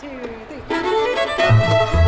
2, 3.